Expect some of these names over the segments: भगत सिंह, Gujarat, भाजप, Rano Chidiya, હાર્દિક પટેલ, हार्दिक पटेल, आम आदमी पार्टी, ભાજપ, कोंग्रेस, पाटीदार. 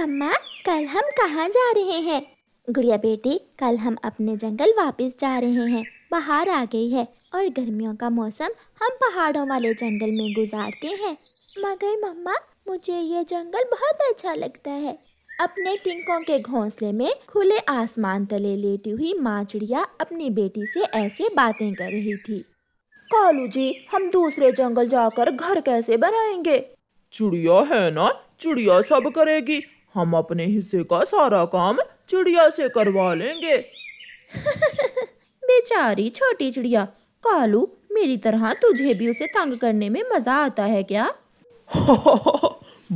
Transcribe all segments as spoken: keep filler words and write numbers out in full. मम्मा कल हम कहाँ जा रहे हैं? गुड़िया बेटी, कल हम अपने जंगल वापस जा रहे हैं। बाहर आ गई है और गर्मियों का मौसम हम पहाड़ों वाले जंगल में गुजारते हैं। मगर मम्मा, मुझे ये जंगल बहुत अच्छा लगता है। अपने तिनकों के घोंसले में खुले आसमान तले लेटी हुई माँ चिड़िया अपनी बेटी से ऐसे बातें कर रही थी। कालू जी, हम दूसरे जंगल जाकर घर कैसे बनाएंगे? चिड़िया है ना, चिड़िया सब करेगी। हम अपने हिस्से का सारा काम चिड़िया से करवा लेंगे। बेचारी छोटी चिड़िया। कालू, मेरी तरह तुझे भी उसे तंग करने में मजा आता है क्या?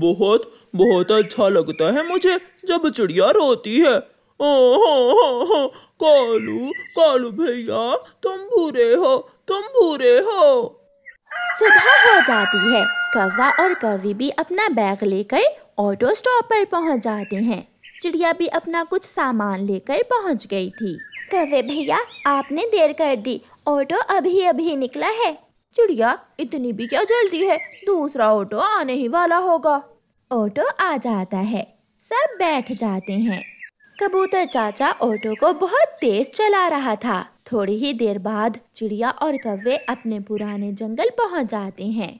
बहुत बहुत अच्छा लगता है मुझे जब चिड़िया रोती है। ओ हो हो हो, कालू कालू भैया, तुम बुरे हो, तुम बुरे हो। सुबह हो जाती है। कौवा और कौवी भी अपना बैग लेकर ऑटो स्टॉप पर पहुंच जाते हैं। चिड़िया भी अपना कुछ सामान लेकर पहुंच गई थी। कौवे भैया, आपने देर कर दी, ऑटो अभी अभी निकला है। चिड़िया, इतनी भी क्या जल्दी है, दूसरा ऑटो आने ही वाला होगा। ऑटो आ जाता है, सब बैठ जाते हैं। कबूतर चाचा ऑटो को बहुत तेज चला रहा था। थोड़ी ही देर बाद चिड़िया और कौवे अपने पुराने जंगल पहुंच जाते हैं।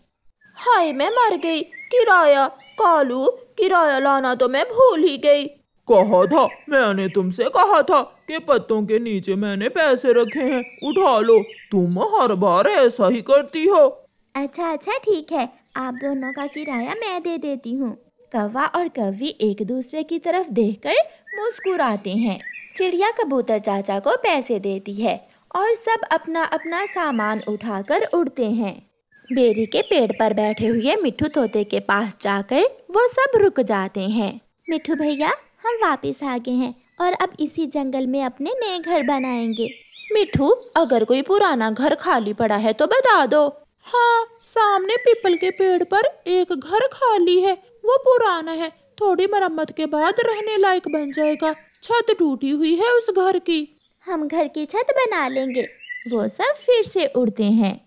हाय, मैं मर गई। किराया, कालू किराया लाना तो मैं भूल ही गई। कहा था, मैंने तुमसे कहा था कि पत्तों के नीचे मैंने पैसे रखे हैं, उठा लो। तुम हर बार ऐसा ही करती हो। अच्छा अच्छा ठीक है, आप दोनों का किराया मैं दे देती हूँ। कौवा और कौवी एक दूसरे की तरफ देखकर मुस्कुराते हैं। चिड़िया कबूतर चाचा को पैसे देती है और सब अपना अपना सामान उठाकर उड़ते हैं। बेरी के पेड़ पर बैठे हुए मिट्ठू तोते के पास जाकर वो सब रुक जाते हैं। मिट्ठू भैया, हम वापस आ गए हैं और अब इसी जंगल में अपने नए घर बनाएंगे। मिठू, अगर कोई पुराना घर खाली पड़ा है तो बता दो। हाँ, सामने पीपल के पेड़ पर एक घर खाली है, वो पुराना है, थोड़ी मरम्मत के बाद रहने लायक बन जाएगा। छत टूटी हुई है उस घर की। हम घर की छत बना लेंगे। वो सब फिर से उड़ते हैं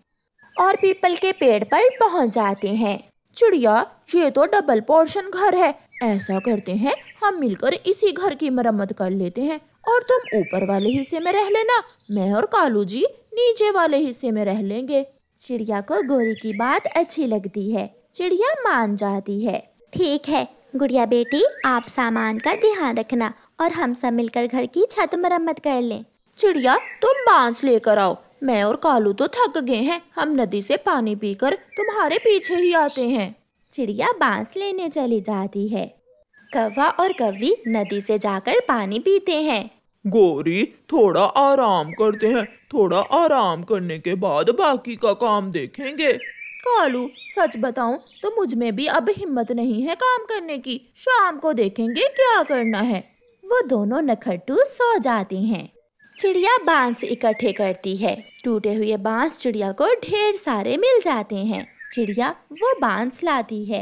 और पीपल के पेड़ पर पहुँच जाते हैं। चिड़िया, ये तो डबल पोर्शन घर है। ऐसा करते हैं, हम मिलकर इसी घर की मरम्मत कर लेते हैं और तुम ऊपर वाले हिस्से में रह लेना, मैं और कालू जी नीचे वाले हिस्से में रह लेंगे। चिड़िया को गोरी की बात अच्छी लगती है। चिड़िया मान जाती है। ठीक है गुड़िया बेटी, आप सामान का ध्यान रखना और हम सब मिलकर घर की छत मरम्मत कर लें। चिड़िया, तुम बांस लेकर आओ, मैं और कालू तो थक गए हैं, हम नदी से पानी पीकर तुम्हारे पीछे ही आते हैं। चिड़िया बांस लेने चली जाती है। कौवा और कौवी नदी से जाकर पानी पीते हैं। गोरी, थोड़ा आराम करते हैं, थोड़ा आराम करने के बाद बाकी का काम देखेंगे। कालू, सच बताऊं तो मुझ में भी अब हिम्मत नहीं है काम करने की, शाम को देखेंगे क्या करना है। वो दोनों नखट्टू सो जाते हैं। चिड़िया बांस इकट्ठे करती है। टूटे हुए बांस चिड़िया को ढेर सारे मिल जाते हैं। चिड़िया वो बांस लाती है,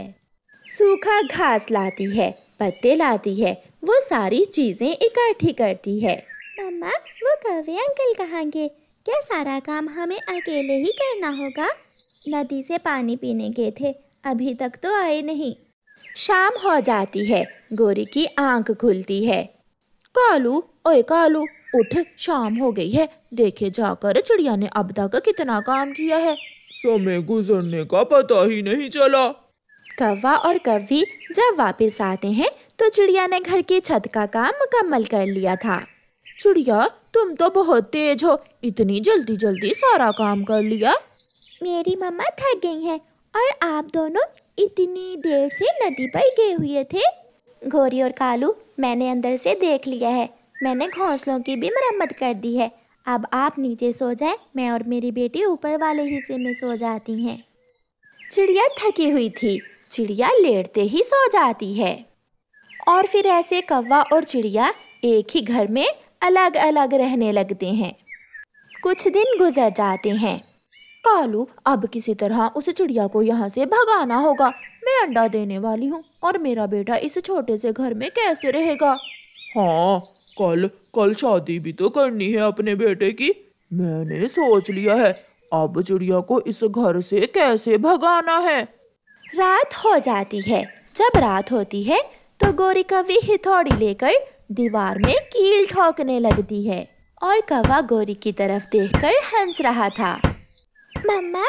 सूखा घास लाती है, पत्ते लाती है, वो सारी चीजें इकट्ठी करती है। मम्मा, वो कौवे अंकल कहाँ गए? क्या सारा काम हमें अकेले ही करना होगा? नदी से पानी पीने गए थे, अभी तक तो आए नहीं। शाम हो जाती है। गोरी की आंख खुलती है। कालू, ओए कालू उठ, शाम हो गई है, देखे जाकर चिड़िया ने अब तक कितना काम किया है, समय गुजरने का पता ही नहीं चला। कौवा और कौवी जब वापस आते हैं तो चिड़िया ने घर की छत का काम मुकम्मल कर लिया था। चिड़िया, तुम तो बहुत तेज हो, इतनी जल्दी जल्दी सारा काम कर लिया। मेरी मम्मा थक गई हैं और आप दोनों इतनी देर से नदी पर गए हुए थे। गोरी और कालू, मैंने अंदर से देख लिया है, मैंने घोंसलों की भी मरम्मत कर दी है। अब आप नीचे सो जाएं, मैं और मेरी बेटी ऊपर वाले हिस्से में सो जाती हैं। चिड़िया थकी हुई थी। चिड़िया लेटते ही सो जाती है। और फिर ऐसे कौवा और चिड़िया एक ही घर में अलग अलग रहने लगते हैं। कुछ दिन गुजर जाते हैं। कालू, अब किसी तरह उस चिड़िया को यहाँ से भगाना होगा। मैं अंडा देने वाली हूँ और मेरा बेटा इस छोटे से घर में कैसे रहेगा। हाँ, कल कल शादी भी तो करनी है अपने बेटे की, मैंने सोच लिया है। अब चिड़िया को इस घर से कैसे भगाना है। रात हो जाती है। जब रात होती है तो गोरी कौवी हथौड़ी लेकर दीवार में कील ठोकने लगती है और कौवा गोरी की तरफ देखकर हंस रहा था। मम्मा,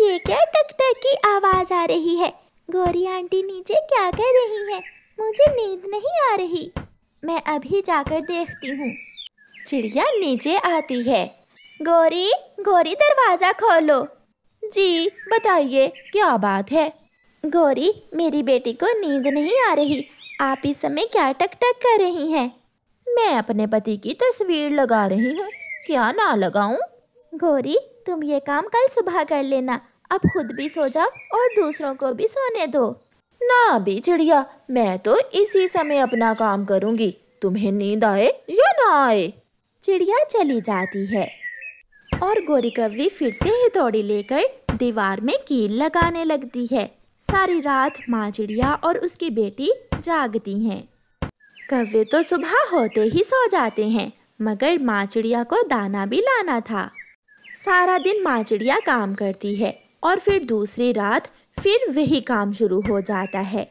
ये क्या टकटक की आवाज आ रही है? गोरी आंटी नीचे क्या कह रही है? मुझे नींद नहीं आ रही, मैं अभी जाकर देखती हूँ। चिड़िया नीचे आती है। गोरी, गोरी दरवाजा खोलो। जी बताइए, क्या बात है? गोरी, मेरी बेटी को नींद नहीं आ रही, आप इस समय क्या टकटक कर रही हैं? मैं अपने पति की तस्वीर लगा रही हूँ, क्या ना लगाऊं? गोरी, तुम ये काम कल सुबह कर लेना, अब खुद भी सो जाओ और दूसरों को भी सोने दो। ना भी चिड़िया, मैं तो इसी समय अपना काम करूँगी, तुम्हें नींद आए या ना आए। चिड़िया चली जाती है और गोरी कौवी फिर से हथौड़ी लेकर दीवार में कील लगाने लगती है। सारी रात माँ चिड़िया और उसकी बेटी जागती हैं। कौवे तो सुबह होते ही सो जाते हैं, मगर माँ चिड़िया को दाना भी लाना था। सारा दिन माँ चिड़िया काम करती है और फिर दूसरी रात फिर वही काम शुरू हो जाता है।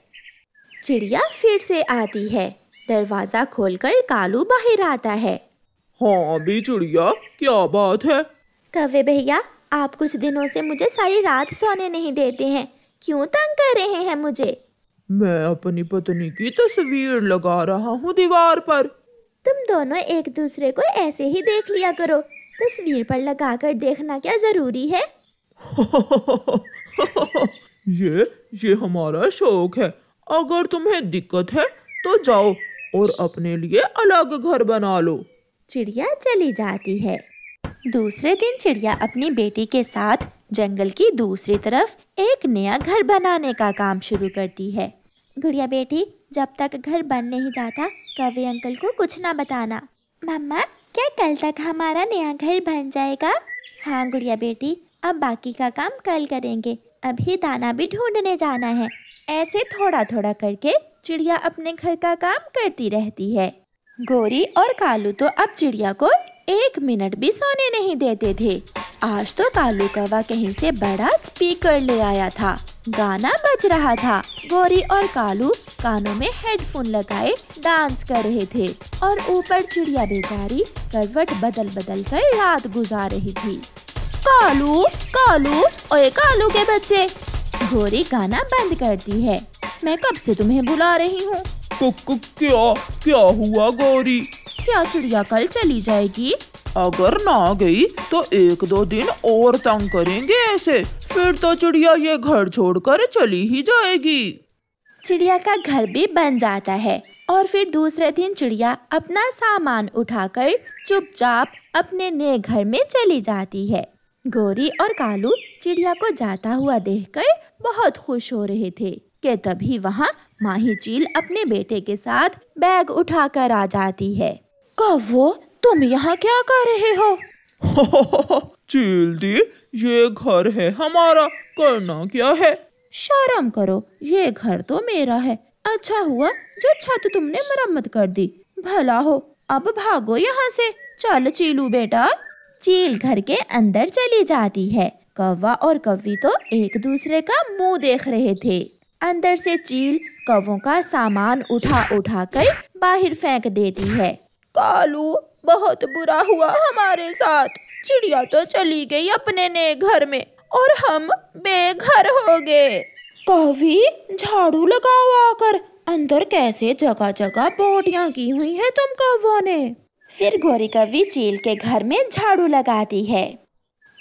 चिड़िया फिर से आती है, दरवाज़ा खोलकर कालू बाहर आता है। हाँ भी चिड़िया, क्या बात है? कौवे भैया, आप कुछ दिनों से मुझे सारी रात सोने नहीं देते हैं, क्यों तंग कर रहे हैं मुझे? मैं अपनी पत्नी की तस्वीर लगा रहा हूँ दीवार पर। तुम दोनों एक दूसरे को ऐसे ही देख लिया करो, तस्वीर पर लगा कर देखना क्या जरूरी है? ये ये हमारा शौक है, अगर तुम्हें दिक्कत है तो जाओ और अपने लिए अलग घर बना लो। चिड़िया चली जाती है। दूसरे दिन चिड़िया अपनी बेटी के साथ जंगल की दूसरी तरफ एक नया घर बनाने का काम शुरू करती है। गुड़िया बेटी, जब तक घर बन नहीं जाता कौवे अंकल को कुछ ना बताना। मम्मा, क्या कल तक हमारा नया घर बन जाएगा? हाँ गुड़िया बेटी, अब बाकी का काम कल करेंगे, अभी दाना भी ढूंढने जाना है। ऐसे थोड़ा थोड़ा करके चिड़िया अपने घर का काम करती रहती है। गोरी और कालू तो अब चिड़िया को एक मिनट भी सोने नहीं देते थे। आज तो कालू कौवा कहीं से बड़ा स्पीकर ले आया था, गाना बज रहा था। गोरी और कालू कानों में हेडफोन लगाए डांस कर रहे थे और ऊपर चिड़िया बेचारी करवट बदल बदल कर रात गुजार रही थी। कालू, कालू, ओए कालू के बच्चे। गोरी गाना बंद करती है। मैं कब से तुम्हें बुला रही हूँ। क्या क्या हुआ गोरी? क्या चिड़िया कल चली जाएगी? अगर ना गई तो एक दो दिन और तंग करेंगे ऐसे, फिर तो चिड़िया ये घर छोड़कर चली ही जाएगी। चिड़िया का घर भी बन जाता है और फिर दूसरे दिन चिड़िया अपना सामान उठाकर चुपचाप अपने नए घर में चली जाती है। गोरी और कालू चिड़िया को जाता हुआ देखकर बहुत खुश हो रहे थे कि तभी वहाँ माही चील अपने बेटे के साथ बैग उठाकर आ जाती है। कौवो, तुम यहाँ क्या कर रहे हो? चील दी, ये घर है हमारा, करना क्या है? शर्म करो, ये घर तो मेरा है, अच्छा हुआ जो छत तुमने मरम्मत कर दी, भला हो। अब भागो यहाँ से, चल चीलू बेटा। चील घर के अंदर चली जाती है। कौवा और कौवी तो एक दूसरे का मुँह देख रहे थे। अंदर से चील कौवों का सामान उठा उठा कर बाहर फेंक देती है। कालू, बहुत बुरा हुआ हमारे साथ, चिड़िया तो चली गई अपने नए घर में और हम बेघर हो गए। कौवी, झाड़ू लगाओ आकर, अंदर कैसे जगह जगह बोटियाँ की हुई हैं तुम कौवों ने। फिर गोरी कौवी चील के घर में झाड़ू लगाती है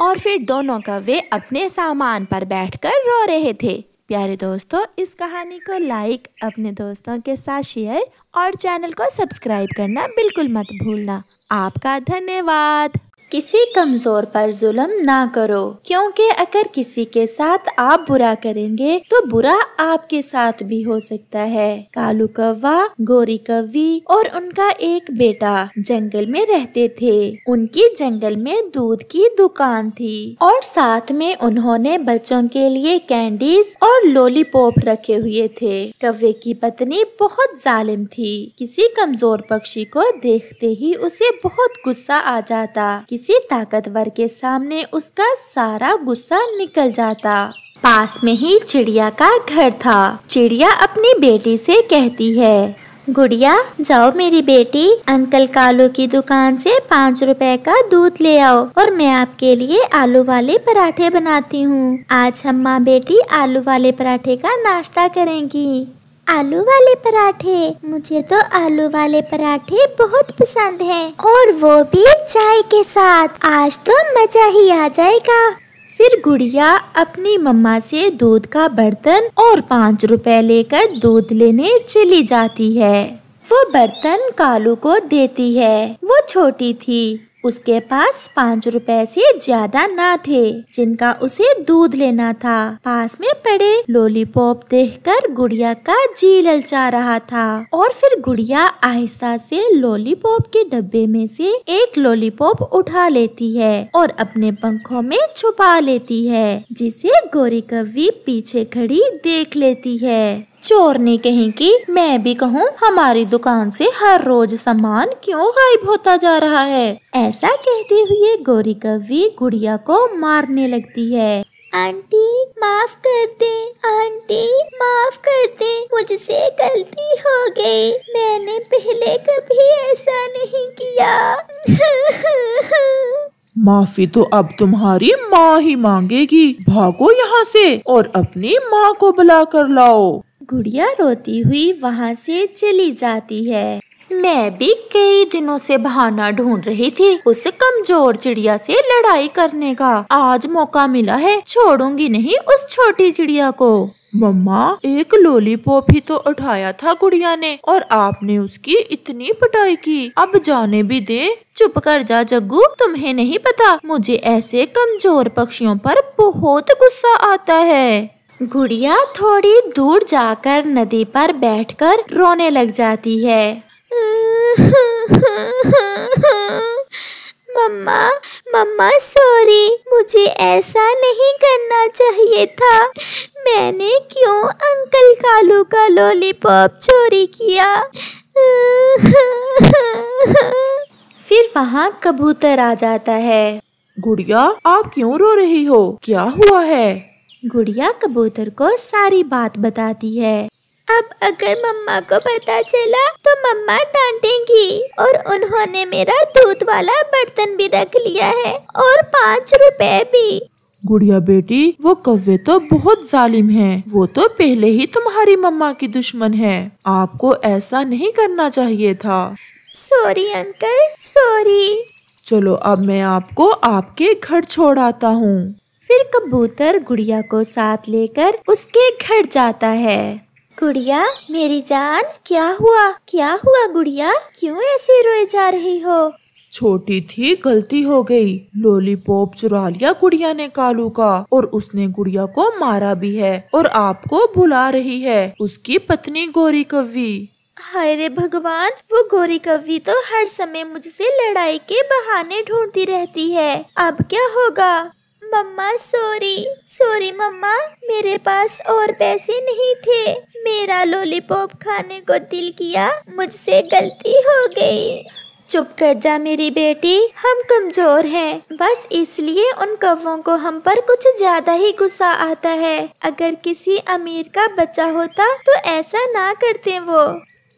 और फिर दोनों कौवे अपने सामान पर बैठकर रो रहे थे। प्यारे दोस्तों, इस कहानी को लाइक, अपने दोस्तों के साथ शेयर और चैनल को सब्सक्राइब करना बिल्कुल मत भूलना। आपका धन्यवाद। किसी कमज़ोर पर जुल्म ना करो, क्योंकि अगर किसी के साथ आप बुरा करेंगे तो बुरा आपके साथ भी हो सकता है। कालू कौवा, गोरी कौवी और उनका एक बेटा जंगल में रहते थे। उनकी जंगल में दूध की दुकान थी और साथ में उन्होंने बच्चों के लिए कैंडीज और लॉलीपॉप रखे हुए थे। कौवे की पत्नी बहुत जालिम थी, किसी कमजोर पक्षी को देखते ही उसे बहुत गुस्सा आ जाता। किसी ताकतवर के सामने उसका सारा गुस्सा निकल जाता। पास में ही चिड़िया का घर था। चिड़िया अपनी बेटी से कहती है, गुड़िया जाओ मेरी बेटी, अंकल कालू की दुकान से पाँच रुपए का दूध ले आओ और मैं आपके लिए आलू वाले पराठे बनाती हूँ। आज हम माँ बेटी आलू वाले पराठे का नाश्ता करेंगी। आलू वाले पराठे, मुझे तो आलू वाले पराठे बहुत पसंद हैं, और वो भी चाय के साथ। आज तो मजा ही आ जाएगा। फिर गुड़िया अपनी मम्मा से दूध का बर्तन और पाँच रुपए लेकर दूध लेने चली जाती है। वो बर्तन कालू को देती है। वो छोटी थी, उसके पास पाँच रुपए से ज्यादा ना थे जिनका उसे दूध लेना था। पास में पड़े लॉलीपॉप देखकर गुड़िया का जी ललचा रहा था। और फिर गुड़िया आहिस्ता से लॉलीपॉप के डब्बे में से एक लॉलीपॉप उठा लेती है और अपने पंखों में छुपा लेती है, जिसे गौरी कव्वी पीछे खड़ी देख लेती है। चोर ने कहीं कि मैं भी कहूँ हमारी दुकान से हर रोज सामान क्यों गायब होता जा रहा है। ऐसा कहते हुए गौरी कव्वी गुड़िया को मारने लगती है। आंटी माफ कर दे, आंटी माफ कर दे, मुझसे गलती हो गई, मैंने पहले कभी ऐसा नहीं किया। माफ़ी तो अब तुम्हारी माँ ही मांगेगी। भागो यहाँ से और अपनी माँ को बुला कर लाओ। गुड़िया रोती हुई वहाँ से चली जाती है। मैं भी कई दिनों से बहाना ढूंढ रही थी उस कमजोर चिड़िया से लड़ाई करने का। आज मौका मिला है, छोड़ूंगी नहीं उस छोटी चिड़िया को। मम्मा, एक लॉलीपॉप ही तो उठाया था गुड़िया ने और आपने उसकी इतनी पिटाई की, अब जाने भी दे। चुप कर जा जग्गू, तुम्हें नहीं पता मुझे ऐसे कमजोर पक्षियों पर बहुत गुस्सा आता है। गुड़िया थोड़ी दूर जाकर नदी पर बैठकर रोने लग जाती है। मम्मा, मम्मा सॉरी, मुझे ऐसा नहीं करना चाहिए था। मैंने क्यों अंकल कालू का लॉलीपॉप चोरी किया। फिर वहाँ कबूतर आ जाता है। गुड़िया, आप क्यों रो रही हो, क्या हुआ है? गुड़िया कबूतर को सारी बात बताती है। अब अगर मम्मा को पता चला तो मम्मा डांटेंगी, और उन्होंने मेरा दूध वाला बर्तन भी रख लिया है और पाँच रुपए भी। गुड़िया बेटी, वो कव्वे तो बहुत जालिम हैं। वो तो पहले ही तुम्हारी मम्मा की दुश्मन है, आपको ऐसा नहीं करना चाहिए था। Sorry uncle, sorry. चलो अब मैं आपको आपके घर छोड़ आता हूँ। फिर कबूतर गुड़िया को साथ लेकर उसके घर जाता है। गुड़िया मेरी जान, क्या हुआ, क्या हुआ गुड़िया, क्यों ऐसे रोए जा रही हो? छोटी थी, गलती हो गई। लॉलीपॉप चुरा लिया गुड़िया ने कालू का, और उसने गुड़िया को मारा भी है और आपको बुला रही है उसकी पत्नी गौरी कव्वी। हाय रे भगवान, वो गौरी कव्वी तो हर समय मुझसे लड़ाई के बहाने ढूंढती रहती है। अब क्या होगा? मम्मा सॉरी, सॉरी मम्मा, मेरे पास और पैसे नहीं थे। मेरा लॉलीपॉप खाने को दिल किया, मुझसे गलती हो गई। चुप कर जा मेरी बेटी, हम कमजोर हैं, बस इसलिए उन कौवों को हम पर कुछ ज्यादा ही गुस्सा आता है। अगर किसी अमीर का बच्चा होता तो ऐसा ना करते वो।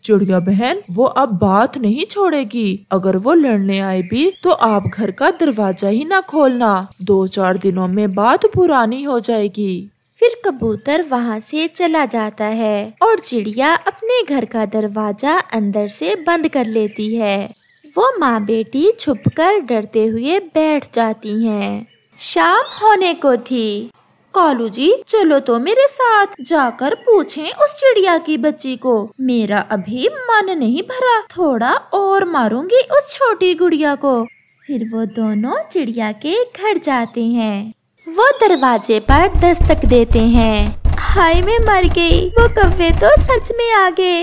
चिड़िया बहन, वो अब बात नहीं छोड़ेगी। अगर वो लड़ने आए भी तो आप घर का दरवाजा ही ना खोलना, दो चार दिनों में बात पुरानी हो जाएगी। फिर कबूतर वहाँ से चला जाता है और चिड़िया अपने घर का दरवाजा अंदर से बंद कर लेती है। वो माँ बेटी छुपकर डरते हुए बैठ जाती हैं। शाम होने को थी। कालू जी चलो तो मेरे साथ जाकर पूछें उस चिड़िया की बच्ची को, मेरा अभी मन नहीं भरा, थोड़ा और मारूंगी उस छोटी गुड़िया को। फिर वो दोनों चिड़िया के घर जाते हैं। वो दरवाजे पर दस्तक देते हैं। हाय मैं मर गई, वो कव्वे तो सच में आ गए।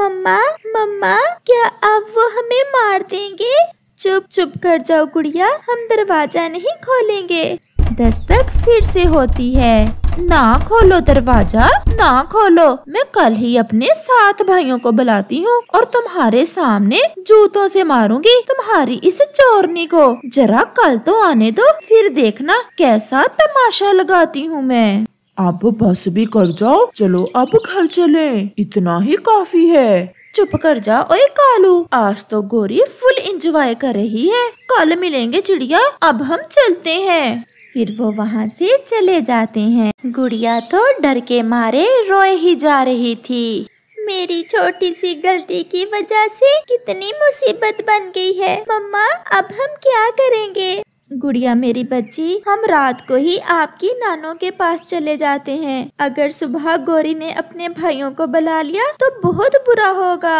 मम्मा, मम्मा क्या अब वो हमें मार देंगे? चुप चुप कर जाओ गुड़िया, हम दरवाजा नहीं खोलेंगे। दस्तक फिर से होती है। ना खोलो दरवाजा, ना खोलो, मैं कल ही अपने सात भाइयों को बुलाती हूँ और तुम्हारे सामने जूतों से मारूंगी तुम्हारी इस चोरनी को। जरा कल तो आने दो, फिर देखना कैसा तमाशा लगाती हूँ मैं। आप बस भी कर जाओ, चलो अब घर चले, इतना ही काफी है। चुप कर जा ओए कालू, आज तो गोरी फुल एंजॉय कर रही है, कल मिलेंगे चिड़िया, अब हम चलते हैं। फिर वो वहाँ से चले जाते हैं। गुड़िया तो डर के मारे रोए ही जा रही थी। मेरी छोटी सी गलती की वजह से कितनी मुसीबत बन गई है मम्मा, अब हम क्या करेंगे। गुड़िया मेरी बच्ची, हम रात को ही आपकी नानों के पास चले जाते हैं, अगर सुबह गौरी ने अपने भाइयों को बुला लिया तो बहुत बुरा होगा।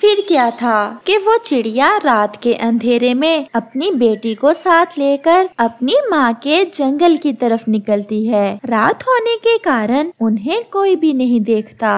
फिर क्या था कि वो चिड़िया रात के अंधेरे में अपनी बेटी को साथ लेकर अपनी माँ के जंगल की तरफ निकलती है। रात होने के कारण उन्हें कोई भी नहीं देखता।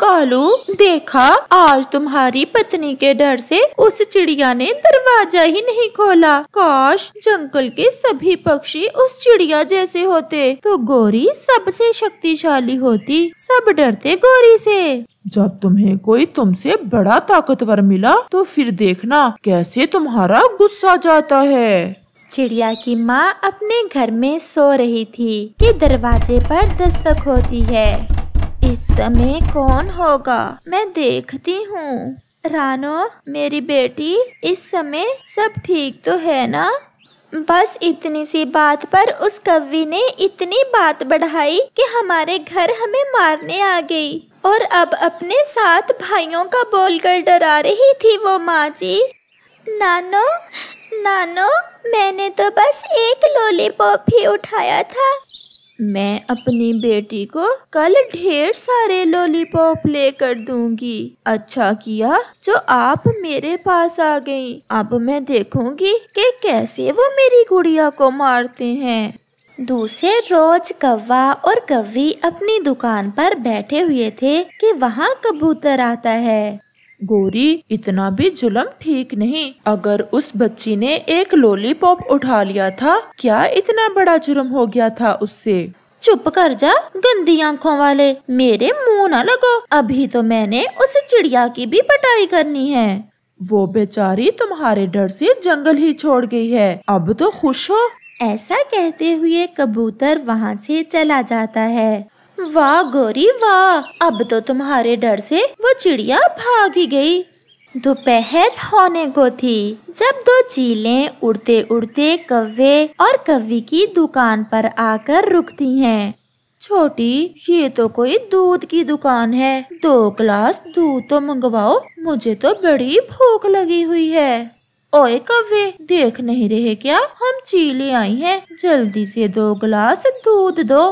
कालू देखा, आज तुम्हारी पत्नी के डर से उस चिड़िया ने दरवाजा ही नहीं खोला। काश जंगल के सभी पक्षी उस चिड़िया जैसे होते तो गौरी सबसे शक्तिशाली होती, सब डरते गौरी से। जब तुम्हें कोई तुमसे बड़ा ताकतवर मिला तो फिर देखना कैसे तुम्हारा गुस्सा जाता है। चिड़िया की माँ अपने घर में सो रही थी कि दरवाजे पर दस्तक होती है। इस समय कौन होगा, मैं देखती हूँ। रानो मेरी बेटी, इस समय सब ठीक तो है ना? बस इतनी सी बात पर उस कव्वी ने इतनी बात बढ़ाई कि हमारे घर हमें मारने आ गई और अब अपने सात भाइयों का बोलकर डरा रही थी वो माँ जी। नानो नानो, मैंने तो बस एक लॉलीपॉप ही उठाया था। मैं अपनी बेटी को कल ढेर सारे लॉलीपॉप लेकर दूंगी। अच्छा किया जो आप मेरे पास आ गईं। अब मैं देखूंगी कि कैसे वो मेरी गुड़िया को मारते हैं। दूसरे रोज कौवा और कव्वी अपनी दुकान पर बैठे हुए थे कि वहाँ कबूतर आता है। गोरी, इतना भी जुल्म ठीक नहीं, अगर उस बच्ची ने एक लॉलीपॉप उठा लिया था, क्या इतना बड़ा जुर्म हो गया था उससे। चुप कर जा गंदी आंखों वाले, मेरे मुँह न लगो, अभी तो मैंने उस चिड़िया की भी पिटाई करनी है। वो बेचारी तुम्हारे डर से जंगल ही छोड़ गई है, अब तो खुश हो। ऐसा कहते हुए कबूतर वहाँ से चला जाता है। वाह गोरी वाह, अब तो तुम्हारे डर से वो चिड़िया भाग ही गई। दोपहर होने को थी जब दो चीलें उड़ते उड़ते कव्वे और कव्वी की दुकान पर आकर रुकती हैं। छोटी, ये तो कोई दूध की दुकान है, दो ग्लास दूध तो मंगवाओ, मुझे तो बड़ी भूख लगी हुई है। ओए कव्वे, देख नहीं रहे क्या, हम चीले आई हैं, जल्दी से दो ग्लास दूध दो।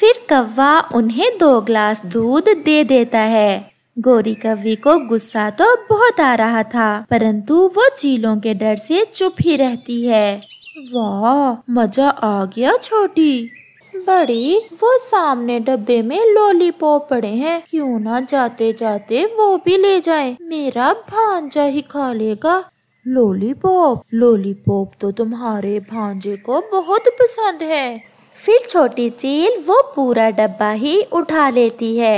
फिर कौवा उन्हें दो ग्लास दूध दे देता है। गोरी कव्वी को गुस्सा तो बहुत आ रहा था, परंतु वो चीलों के डर से चुप ही रहती है। वाह, मजा आ गया छोटी। बड़ी, वो सामने डब्बे में लॉलीपॉप पड़े हैं, क्यों ना जाते जाते वो भी ले जाए, मेरा भांजा ही खा लेगा। लॉलीपॉप लॉलीपॉप तो तुम्हारे भांजे को बहुत पसंद है। फिर छोटी चील वो पूरा डब्बा ही उठा लेती है।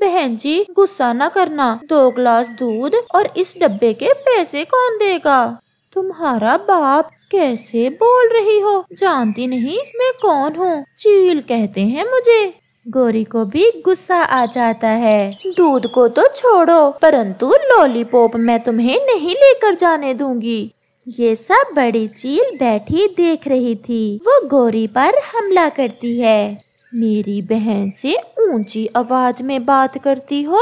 बहन जी, गुस्सा ना करना, दो ग्लास दूध और इस डब्बे के पैसे कौन देगा। तुम्हारा बाप, कैसे बोल रही हो, जानती नहीं मैं कौन हूँ, चील कहते हैं मुझे। गोरी को भी गुस्सा आ जाता है। दूध को तो छोड़ो, परंतु लॉलीपॉप मैं तुम्हें नहीं लेकर जाने दूंगी। ये सब बड़ी चील बैठी देख रही थी। वो गोरी पर हमला करती है। मेरी बहन से ऊंची आवाज में बात करती हो।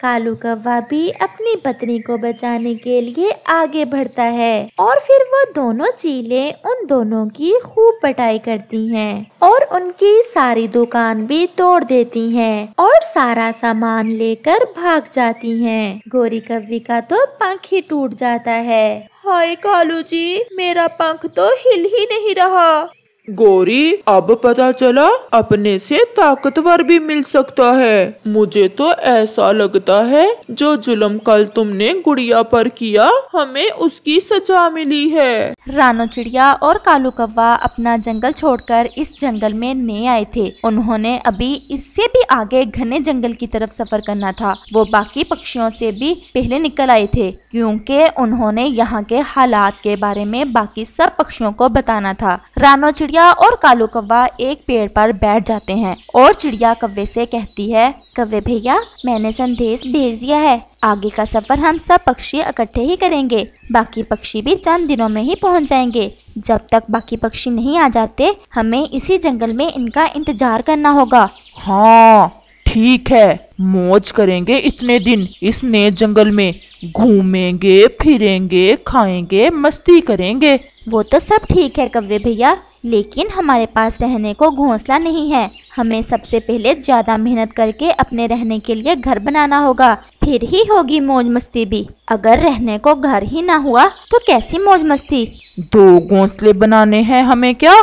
कालू कौवा भी अपनी पत्नी को बचाने के लिए आगे बढ़ता है और फिर वो दोनों चीलें उन दोनों की खूब पिटाई करती हैं और उनकी सारी दुकान भी तोड़ देती हैं और सारा सामान लेकर भाग जाती हैं। गोरी कव्वी का तो पंख ही टूट जाता है। हाय कालू जी, मेरा पंख तो हिल ही नहीं रहा। गौरी, अब पता चला अपने से ताकतवर भी मिल सकता है। मुझे तो ऐसा लगता है जो जुल्म कल तुमने गुड़िया पर किया, हमें उसकी सजा मिली है। रानो चिड़िया और कालू कौवा अपना जंगल छोड़कर इस जंगल में नहीं आए थे। उन्होंने अभी इससे भी आगे घने जंगल की तरफ सफर करना था। वो बाकी पक्षियों से भी पहले निकल आए थे क्योंकि उन्होंने यहाँ के हालात के बारे में बाकी सब पक्षियों को बताना था। रानो चिड़िया और कालू कौवा एक पेड़ पर बैठ जाते हैं और चिड़िया कौवे से कहती है, कौवे भैया मैंने संदेश भेज दिया है, आगे का सफर हम सब पक्षी इकट्ठे ही करेंगे। बाकी पक्षी भी चंद दिनों में ही पहुंच जाएंगे। जब तक बाकी पक्षी नहीं आ जाते हमें इसी जंगल में इनका इंतजार करना होगा। हाँ ठीक है, मौज करेंगे इतने दिन इस नए जंगल में, घूमेंगे फिरेंगे खाएंगे मस्ती करेंगे। वो तो सब ठीक है कौवे भैया, लेकिन हमारे पास रहने को घोंसला नहीं है। हमें सबसे पहले ज्यादा मेहनत करके अपने रहने के लिए घर बनाना होगा, फिर ही होगी मौज मस्ती भी। अगर रहने को घर ही ना हुआ तो कैसी मौज मस्ती। दो घोंसले बनाने हैं हमें क्या?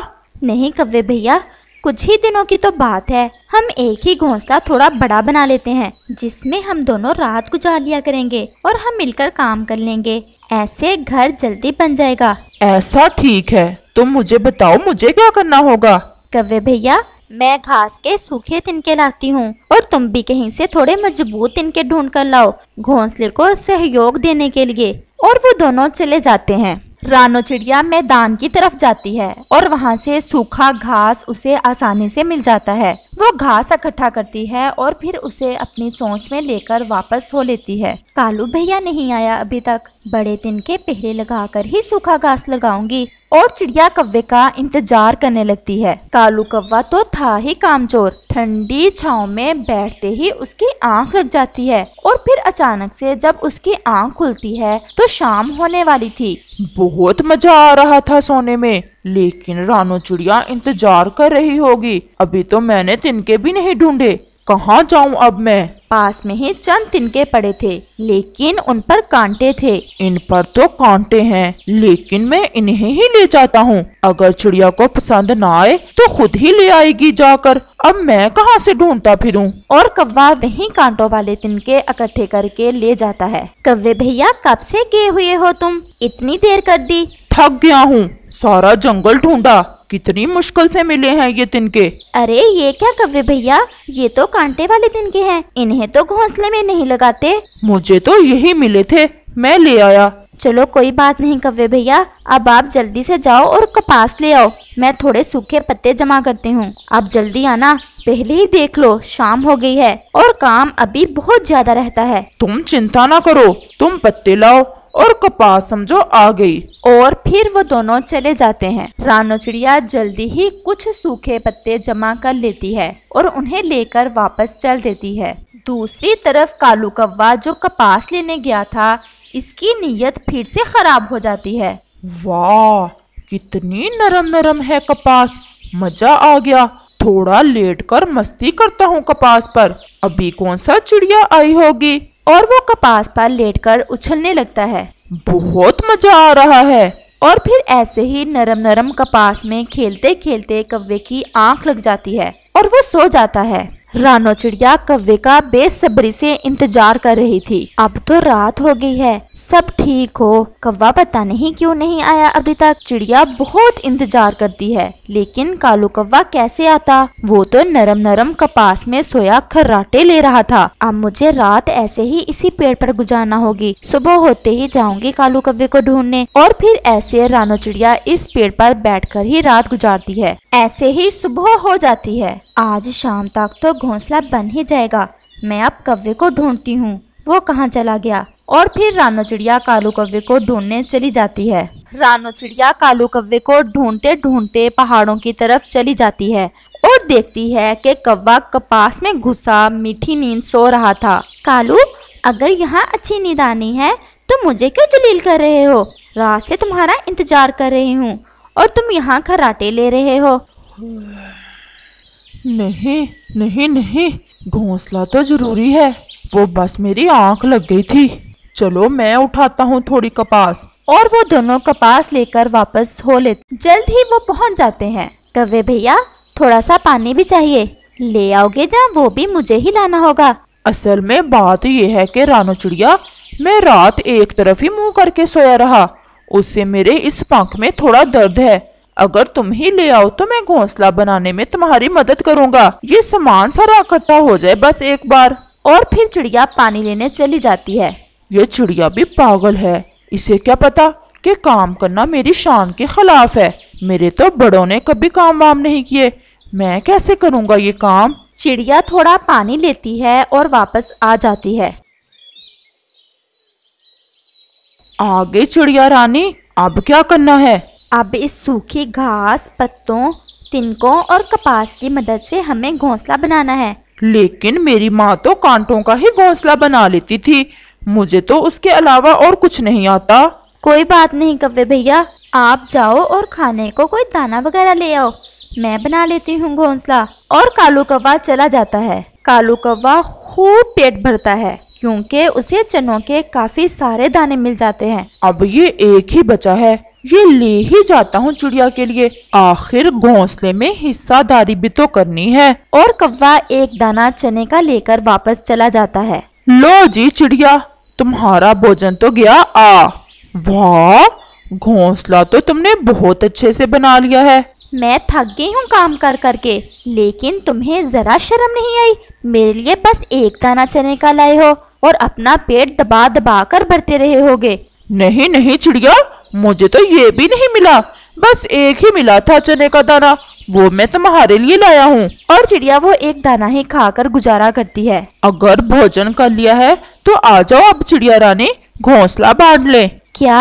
नहीं कौवे भैया, कुछ ही दिनों की तो बात है, हम एक ही घोंसला थोड़ा बड़ा बना लेते हैं जिसमें हम दोनों रात गुजार लिया करेंगे और हम मिलकर काम कर लेंगे। ऐसे घर जल्दी बन जाएगा। ऐसा ठीक है, तुम मुझे बताओ मुझे क्या करना होगा? कौवे भैया मैं घास के सूखे तिनके लाती हूँ और तुम भी कहीं से थोड़े मजबूत तिनके ढूंढ कर लाओ घोंसले को सहयोग देने के लिए। और वो दोनों चले जाते हैं। रानो चिड़िया मैदान की तरफ जाती है और वहाँ से सूखा घास उसे आसानी से मिल जाता है। वो घास इकट्ठा करती है और फिर उसे अपनी चोंच में लेकर वापस सो लेती है। कालू भैया नहीं आया अभी तक, बड़े तिनके पहले लगाकर ही सूखा घास लगाऊंगी। और चिड़िया कौवे का इंतजार करने लगती है। कालू कौवा तो था ही कामचोर, ठंडी छांव में बैठते ही उसकी आंख लग जाती है और फिर अचानक से जब उसकी आंख खुलती है तो शाम होने वाली थी। बहुत मजा आ रहा था सोने में, लेकिन रानो चिड़िया इंतजार कर रही होगी। अभी तो मैंने तिनके भी नहीं ढूंढे, कहाँ जाऊँ अब मैं? पास में ही चंद तिनके पड़े थे लेकिन उन पर कांटे थे। इन पर तो कांटे हैं लेकिन मैं इन्हें ही ले जाता हूँ। अगर चिड़िया को पसंद ना आए तो खुद ही ले आएगी जाकर, अब मैं कहाँ से ढूंढता फिरूँ? और कौवा वहीं कांटों वाले तिनके इकट्ठे करके ले जाता है। कौवे भैया कब से गए हुए हो तुम, इतनी देर कर दी? थक गया हूँ, सारा जंगल ढूंढा, कितनी मुश्किल से मिले हैं ये तिनके। अरे ये क्या कौवे भैया, ये तो कांटे वाले तिनके हैं, इन्हें तो घोंसले में नहीं लगाते। मुझे तो यही मिले थे, मैं ले आया। चलो कोई बात नहीं कौवे भैया, अब आप जल्दी से जाओ और कपास ले आओ, मैं थोड़े सूखे पत्ते जमा करती हूँ। आप जल्दी आना, पहले ही देख लो शाम हो गई है और काम अभी बहुत ज्यादा रहता है। तुम चिंता ना करो, तुम पत्ते लाओ और कपास समझो आ गई। और फिर वो दोनों चले जाते हैं। रानो चिड़िया जल्दी ही कुछ सूखे पत्ते जमा कर लेती है और उन्हें लेकर वापस चल देती है। दूसरी तरफ कालू कौवा जो कपास लेने गया था, इसकी नीयत फिर से खराब हो जाती है। वाह कितनी नरम नरम है कपास, मजा आ गया, थोड़ा लेट कर मस्ती करता हूँ कपास पर। अभी कौन सा चिड़िया आई होगी? और वो कपास पर लेटकर उछलने लगता है। बहुत मजा आ रहा है। और फिर ऐसे ही नरम नरम कपास में खेलते खेलते कौवे की आंख लग जाती है और वो सो जाता है। रानो चिड़िया कौवे का बेसब्री से इंतजार कर रही थी। अब तो रात हो गई है, सब ठीक हो, कौवा पता नहीं क्यों नहीं आया अभी तक। चिड़िया बहुत इंतजार करती है लेकिन कालू कौवा कैसे आता, वो तो नरम नरम कपास में सोया खर्राटे ले रहा था। अब मुझे रात ऐसे ही इसी पेड़ पर गुजारना होगी, सुबह होते ही जाऊंगी कालू कौवे को ढूंढने। और फिर ऐसे रानो चिड़िया इस पेड़ पर बैठकर ही रात गुजारती है। ऐसे ही सुबह हो जाती है। आज शाम तक तो घोंसला बन ही जाएगा, मैं अब कौवे को ढूंढती हूँ, वो कहाँ चला गया। और फिर रानो चिड़िया कालू कौवे को ढूंढने चली जाती है। रानो चिड़िया कालू कौवे को ढूंढते ढूंढते पहाड़ों की तरफ चली जाती है और देखती है कि कौवा कपास में घुसा मीठी नींद सो रहा था। कालू अगर यहाँ अच्छी नींद आनी है तो मुझे क्यों जलील कर रहे हो, रात से तुम्हारा इंतजार कर रही हूँ और तुम यहाँ खर्राटे ले रहे हो। नहीं नहीं नहीं, घोंसला तो जरूरी है, वो बस मेरी आंख लग गई थी। चलो मैं उठाता हूँ थोड़ी कपास। और वो दोनों कपास लेकर वापस हो लेते। जल्द ही वो पहुँच जाते हैं। कव्वे भैया थोड़ा सा पानी भी चाहिए, ले आओगे ना? वो भी मुझे ही लाना होगा। असल में बात यह है कि रानो चिड़िया, मैं रात एक तरफ ही मुंह करके सोया रहा, उससे मेरे इस पंख में थोड़ा दर्द है। अगर तुम ही ले आओ तो मैं घोंसला बनाने में तुम्हारी मदद करूंगा। ये सामान सारा इकट्ठा हो जाए बस एक बार। और फिर चिड़िया पानी लेने चली जाती है। ये चिड़िया भी पागल है, इसे क्या पता कि काम करना मेरी शान के खिलाफ है। मेरे तो बड़ों ने कभी काम वाम नहीं किए, मैं कैसे करूँगा ये काम। चिड़िया थोड़ा पानी लेती है और वापस आ जाती है। आगे चिड़िया रानी, अब क्या करना है? अब इस सूखी घास, पत्तों, तिनकों और कपास की मदद से हमें घोंसला बनाना है। लेकिन मेरी माँ तो कांटों का ही घोंसला बना लेती थी, मुझे तो उसके अलावा और कुछ नहीं आता। कोई बात नहीं कव्वे भैया, आप जाओ और खाने को कोई दाना वगैरह ले आओ, मैं बना लेती हूँ घोंसला। और कालू कौवा चला जाता है। कालू कौवा खूब पेट भरता है क्योंकि उसे चनों के काफी सारे दाने मिल जाते हैं। अब ये एक ही बचा है, ये ले ही जाता हूँ चिड़िया के लिए, आखिर घोंसले में हिस्सादारी भी तो करनी है। और कौवा एक दाना चने का लेकर वापस चला जाता है। लो जी चिड़िया, तुम्हारा भोजन तो गया। आ वाह, घोंसला तो तुमने बहुत अच्छे से बना लिया है। मैं थक गई हूँ काम कर करके, लेकिन तुम्हें जरा शर्म नहीं आई? मेरे लिए बस एक दाना चने का लाए हो और अपना पेट दबा दबा कर भरते रहे होगे। नहीं नहीं चिड़िया, मुझे तो ये भी नहीं मिला, बस एक ही मिला था चने का दाना, वो मैं तुम्हारे लिए लाया हूँ। और चिड़िया वो एक दाना ही खाकर गुजारा करती है। अगर भोजन कर लिया है तो आ जाओ अब चिड़िया रानी, घोंसला बांट ले। क्या?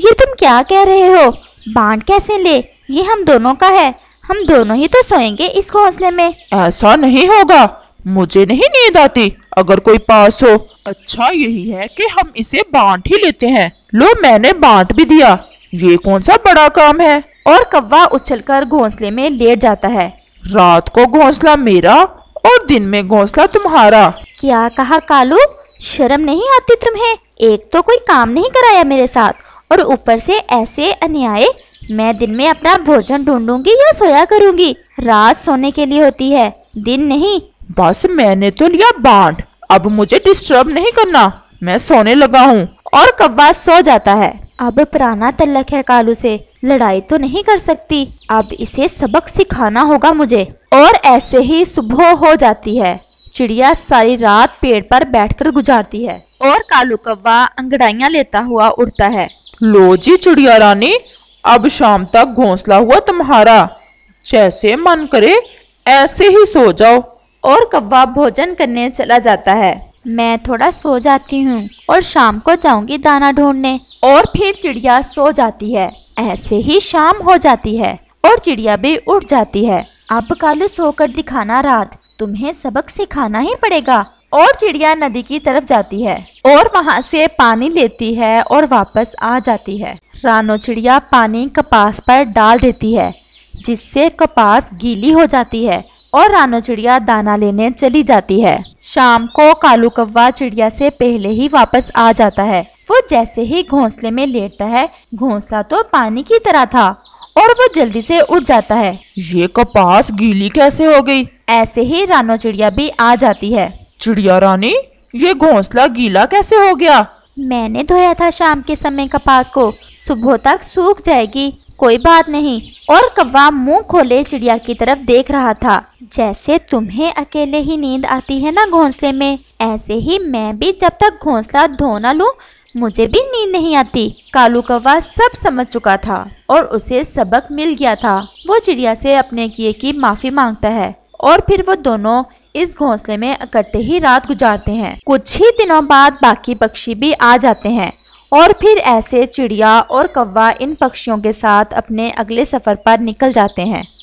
ये तुम क्या कह रहे हो? बांट कैसे ले? ये हम दोनों का है, हम दोनों ही तो सोएंगे इस घोंसले में। ऐसा नहीं होगा, मुझे नहीं नींद आती अगर कोई पास हो। अच्छा यही है कि हम इसे बांट ही लेते हैं। लो मैंने बांट भी दिया, ये कौन सा बड़ा काम है। और कौवा उछलकर घोंसले में लेट जाता है। रात को घोंसला मेरा और दिन में घोंसला तुम्हारा। क्या कहा कालू, शर्म नहीं आती तुम्हें? एक तो कोई काम नहीं कराया मेरे साथ और ऊपर से ऐसे अन्याय। मैं दिन में अपना भोजन ढूंढूंगी या सोया करूंगी, रात सोने के लिए होती है, दिन नहीं। बस मैंने तो लिया बांट, अब मुझे डिस्टर्ब नहीं करना, मैं सोने लगा हूँ। और कौवा सो जाता है। अब पुराना तल्लक है कालू से, लड़ाई तो नहीं कर सकती, अब इसे सबक सिखाना होगा मुझे। और ऐसे ही सुबह हो जाती है। चिड़िया सारी रात पेड़ पर बैठकर गुजारती है और कालू कौवा अंगड़ाइयाँ लेता हुआ उड़ता है। लो जी चिड़िया रानी, अब शाम तक घोंसला हुआ तुम्हारा, जैसे मन करे ऐसे ही सो जाओ। और कौवा भोजन करने चला जाता है। मैं थोड़ा सो जाती हूँ और शाम को जाऊंगी दाना ढूंढने। और फिर चिड़िया सो जाती है। ऐसे ही शाम हो जाती है और चिड़िया भी उठ जाती है। अब कालू सोकर दिखाना रात, तुम्हें सबक सिखाना ही पड़ेगा। और चिड़िया नदी की तरफ जाती है और वहाँ से पानी लेती है और वापस आ जाती है। रानो चिड़िया पानी कपास पर डाल देती है जिससे कपास गीली हो जाती है और रानो चिड़िया दाना लेने चली जाती है। शाम को कालू कौवा चिड़िया से पहले ही वापस आ जाता है। वो जैसे ही घोंसले में लेटता है, घोंसला तो पानी की तरह था और वो जल्दी से उठ जाता है। ये कपास गीली कैसे हो गई? ऐसे ही रानो चिड़िया भी आ जाती है। चिड़िया रानी, ये घोंसला गीला कैसे हो गया? मैंने धोया था शाम के समय कपास को, सुबह तक सूख जाएगी, कोई बात नहीं। और कौवा मुंह खोले चिड़िया की तरफ देख रहा था। जैसे तुम्हें अकेले ही नींद आती है ना घोंसले में, ऐसे ही मैं भी जब तक घोंसला धो ना लूं मुझे भी नींद नहीं आती। कालू कौवा सब समझ चुका था और उसे सबक मिल गया था। वो चिड़िया से अपने किए की माफ़ी मांगता है और फिर वो दोनों इस घोंसले में इकट्ठे ही रात गुजारते हैं। कुछ ही दिनों बाद बाकी पक्षी भी आ जाते हैं और फिर ऐसे चिड़िया और कौवा इन पक्षियों के साथ अपने अगले सफ़र पर निकल जाते हैं।